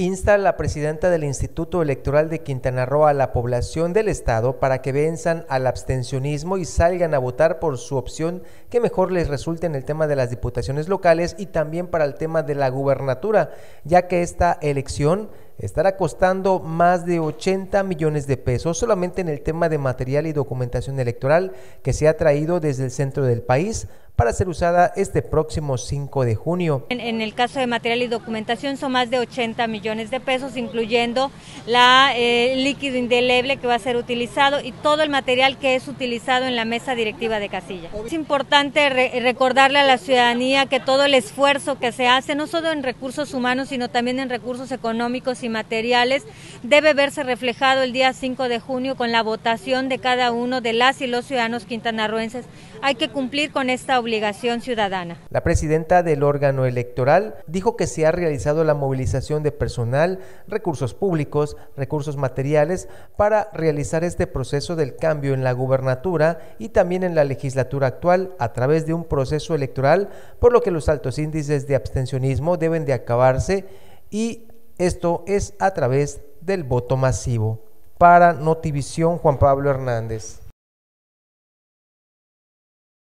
Insta a la presidenta del Instituto Electoral de Quintana Roo a la población del estado para que venzan al abstencionismo y salgan a votar por su opción que mejor les resulte en el tema de las diputaciones locales y también para el tema de la gubernatura, ya que esta elección estará costando más de 80 millones de pesos solamente en el tema de material y documentación electoral que se ha traído desde el centro del país para ser usada este próximo 5 de junio. En el caso de material y documentación son más de 80 millones de pesos, incluyendo la líquido indeleble que va a ser utilizado y todo el material que es utilizado en la mesa directiva de casilla. Es importante recordarle a la ciudadanía que todo el esfuerzo que se hace, no solo en recursos humanos, sino también en recursos económicos y materiales, debe verse reflejado el día 5 de junio con la votación de cada uno de las y los ciudadanos quintanarroenses. Hay que cumplir con esta obligación ciudadana. La presidenta del órgano electoral dijo que se ha realizado la movilización de personal, recursos públicos, recursos materiales para realizar este proceso del cambio en la gubernatura y también en la legislatura actual a través de un proceso electoral, por lo que los altos índices de abstencionismo deben de acabarse, y esto es a través del voto masivo. Para Notivisión, Juan Pablo Hernández.